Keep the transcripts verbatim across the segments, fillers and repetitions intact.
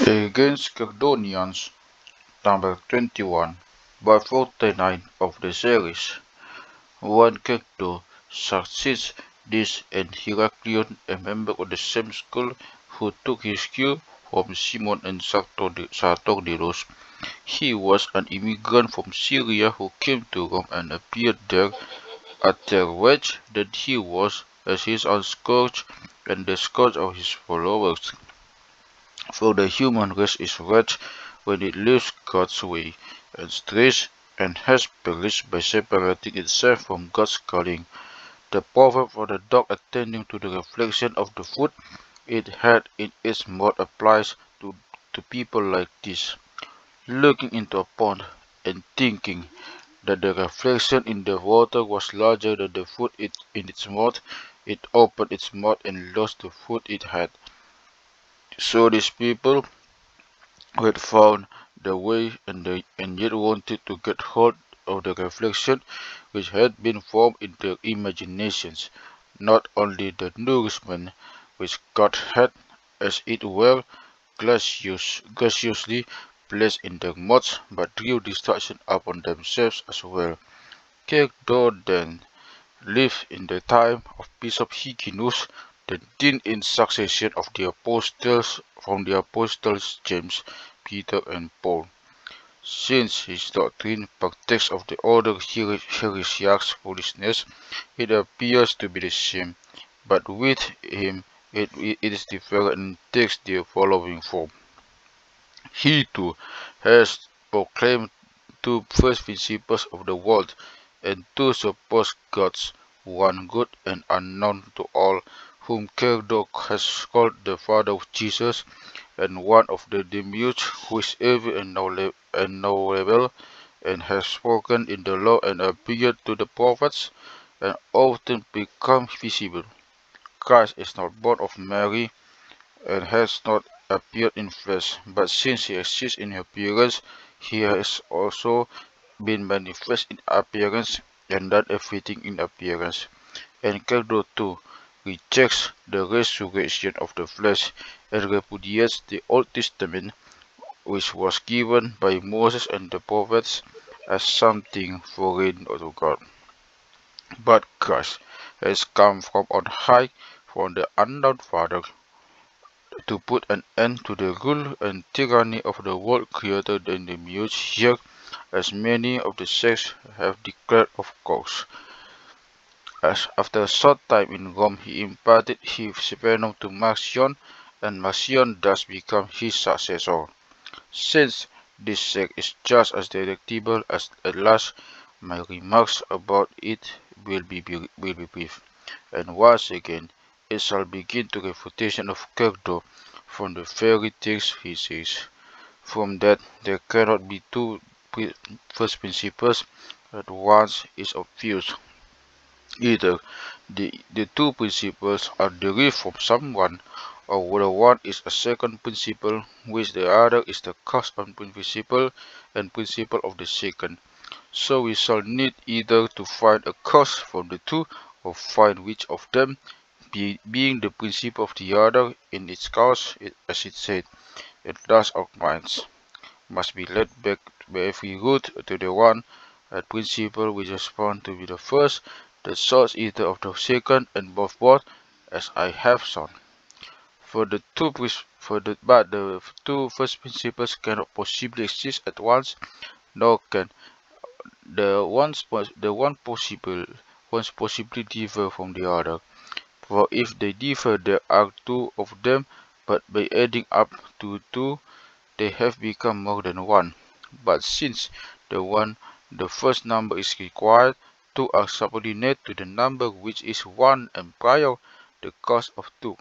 Against Cerdonians, number twenty-one, by forty-nine of the series. When Cerdo succeeds this and Heracleon, a member of the same school who took his cue from Simon and Sartordeus. He was an immigrant from Syria who came to Rome and appeared there at the wage that he was, as his own scourge and the scourge of his followers. For the human race is wretched when it leaves God's way, and strays, and has perished by separating itself from God's calling. The proverb for the dog attending to the reflection of the food it had in its mouth applies to, to people like this, looking into a pond and thinking that the reflection in the water was larger than the food it in its mouth. It opened its mouth and lost the food it had. So these people who had found the way and, the, and yet wanted to get hold of the reflection which had been formed in their imaginations, not only the nourishment which God had, as it were, gracious, graciously placed in their mouths, but drew destruction upon themselves as well. Cerdo then lived in the time of Bishop Hyginus, the dean in succession of the apostles from the apostles James, Peter, and Paul. Since his doctrine partakes of the older heresiarch's foolishness, it appears to be the same, but with him it, it is different and takes the following form. He too has proclaimed two first principles of the world, and two supposed gods, one good and unknown to all, whom Cerdo has called the father of Jesus, and one of the demiurge, who is evil and knowable, and has spoken in the law and appeared to the prophets, and often become visible. Christ is not born of Mary, and has not appeared in flesh, but since he exists in appearance, he has also been manifest in appearance, and done everything in appearance. And Cerdo too rejects the resurrection of the flesh, and repudiates the Old Testament, which was given by Moses and the prophets, as something foreign to God. But Christ has come from on high, from the unknown Father, to put an end to the rule and tyranny of the world creator than the mute here, as many of the sects have declared of course. As after a short time in Rome, he imparted his venom to Marcion, and Marcion thus became his successor. Since this sect is just as delectable as at last, my remarks about it will be, will be brief, and once again it shall begin to refutation of Cerdo from the very things he says. From that there cannot be two first principles at once is obvious. Either the, the two principles are derived from someone, or whether one is a second principle, which the other is the cause and principle and principle of the second. So we shall need either to find a cause from the two, or find which of them, be, being the principle of the other in its cause, it, as it said, and thus our minds must be led back by every root to the one a principle which is found to be the first, the source either of the second, and both both, as I have shown. For the two for the but the two first principles cannot possibly exist at once, nor can the ones the one possible ones possibly differ from the other. For if they differ, there are two of them, but by adding up to two, they have become more than one. But since the one the first number is required, two are subordinate to the number which is one and prior, the cause of two.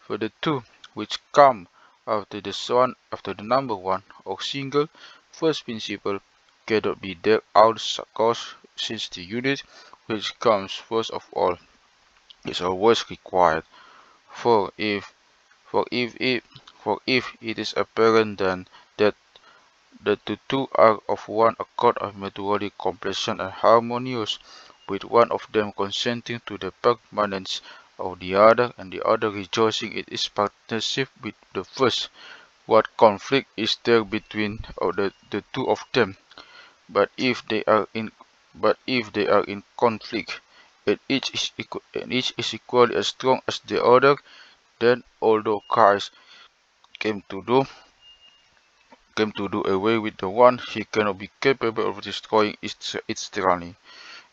For the two which come after the one after the number one or single first principle cannot be their own cause, since the unit which comes first of all is always required. For if for if it for if it is apparent then that that the two are of one accord of mutually completion and harmonious, with one of them consenting to the permanence of the other, and the other rejoicing in its partnership with the first, what conflict is there between the, the two of them, but if they are in but if they are in conflict and each is equal, and each is equally as strong as the other, then although Christ came to do came to do away with the one, he cannot be capable of destroying its its tyranny.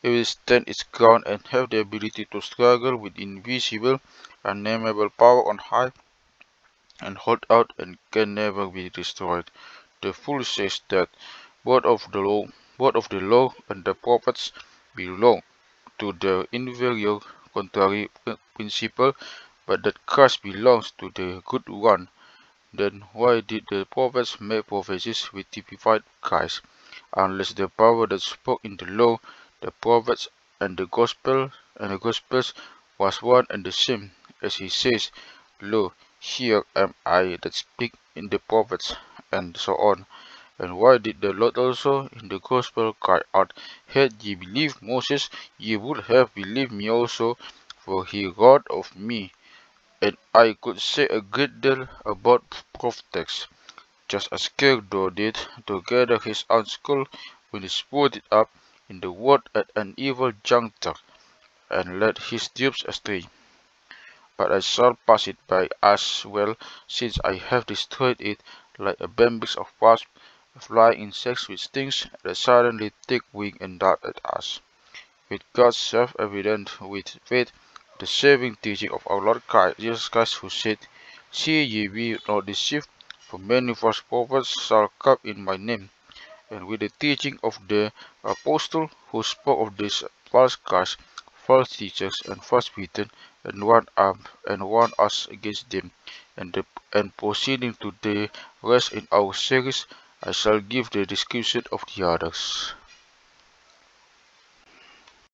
It will stand its ground and have the ability to struggle with invisible, unnameable power on high and hold out, and can never be destroyed. The fool says that both of the law, both of the law and the prophets belong to the inferior, contrary principle, but that Christ belongs to the good one. Then why did the prophets make prophecies which typified Christ? Unless the power that spoke in the law, the prophets, and the gospel and the gospels was one and the same, as he says, "Lo, here am I that speak in the prophets," and so on. And why did the Lord also in the gospel cry out, "Had ye believed Moses, ye would have believed me also, for he wrote of me"? And I could say a great deal about prophets, just as Cerdo did to gather his own school when he stirred it up in the world at an evil juncture, and led his dupes astray. But I shall pass it by as well, since I have destroyed it like a bambix of wasps, a flying insect which stings that suddenly take wing and dart at us. With God's self-evident with faith, the saving teaching of our Lord Christ, Jesus Christ, who said, "See ye be not deceived, for many false prophets shall come in my name," and with the teaching of the apostle who spoke of these false Christ, false teachers, and false Peter, and one arm and one us against them. And the, and proceeding to the rest in our series, I shall give the description of the others.